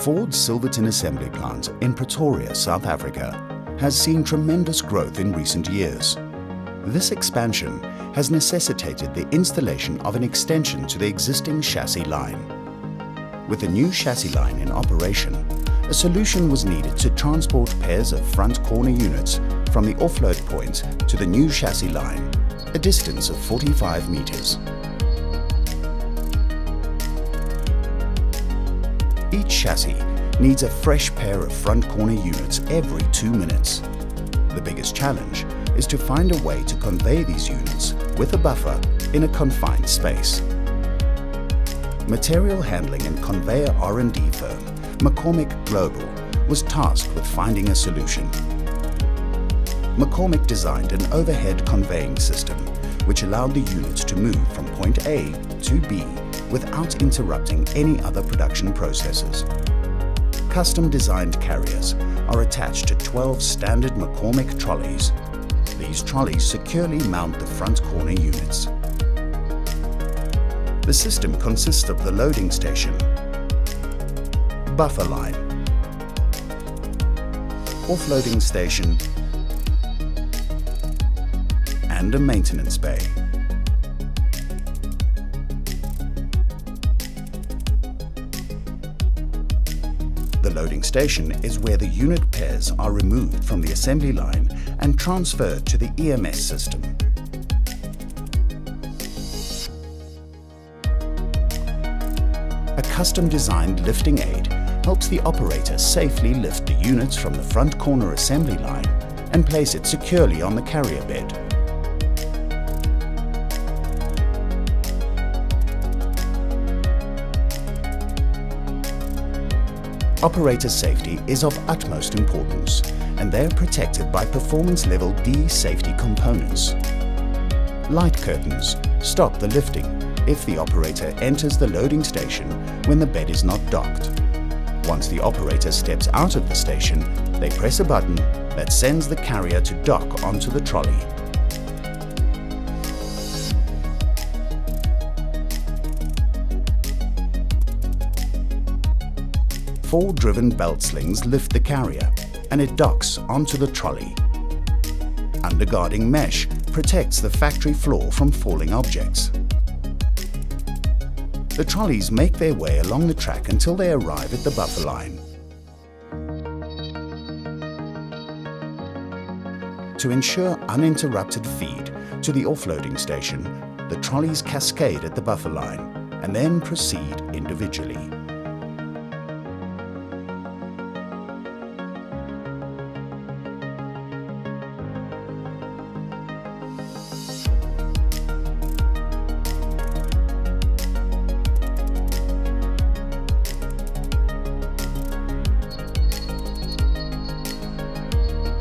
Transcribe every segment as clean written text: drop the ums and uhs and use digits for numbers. Ford's Silverton assembly plant in Pretoria, South Africa, has seen tremendous growth in recent years. This expansion has necessitated the installation of an extension to the existing chassis line. With the new chassis line in operation, a solution was needed to transport pairs of front corner units from the offload point to the new chassis line, a distance of 45 meters. Each chassis needs a fresh pair of front corner units every 2 minutes. The biggest challenge is to find a way to convey these units with a buffer in a confined space. Material handling and conveyor R&D firm McCormick Global was tasked with finding a solution. McCormick designed an overhead conveying system which allowed the units to move from point A to B without interrupting any other production processes. Custom-designed carriers are attached to 12 standard McCormick trolleys. These trolleys securely mount the front corner units. The system consists of the loading station, buffer line, offloading station, and a maintenance bay. The loading station is where the unit pairs are removed from the assembly line and transferred to the EMS system. A custom-designed lifting aid helps the operator safely lift the units from the front corner assembly line and place it securely on the carrier bed. Operator safety is of utmost importance, and they are protected by performance level D safety components. Light curtains stop the lifting if the operator enters the loading station when the bed is not docked. Once the operator steps out of the station, they press a button that sends the carrier to dock onto the trolley. Four driven belt slings lift the carrier and it docks onto the trolley. Underguarding mesh protects the factory floor from falling objects. The trolleys make their way along the track until they arrive at the buffer line. To ensure uninterrupted feed to the offloading station, the trolleys cascade at the buffer line and then proceed individually.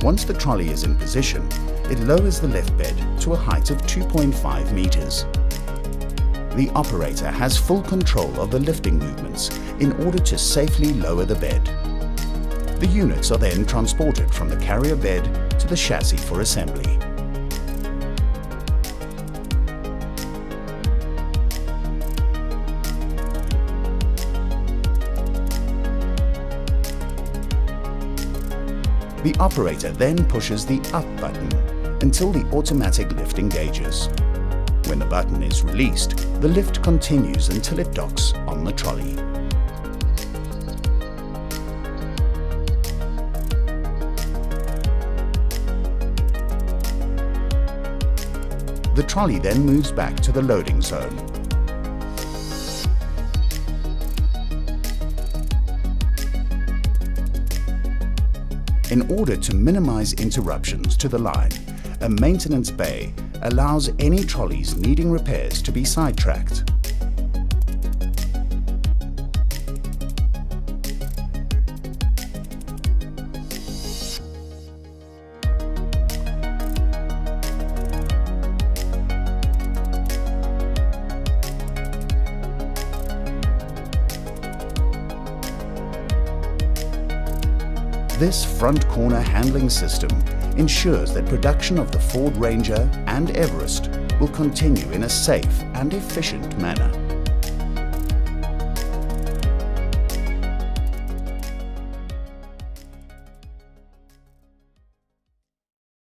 Once the trolley is in position, it lowers the lift bed to a height of 2.5 meters. The operator has full control of the lifting movements in order to safely lower the bed. The units are then transported from the carrier bed to the chassis for assembly. The operator then pushes the up button until the automatic lift engages. When the button is released, the lift continues until it docks on the trolley. The trolley then moves back to the loading zone. In order to minimize interruptions to the line, a maintenance bay allows any trolleys needing repairs to be sidetracked. This front corner handling system ensures that production of the Ford Ranger and Everest will continue in a safe and efficient manner.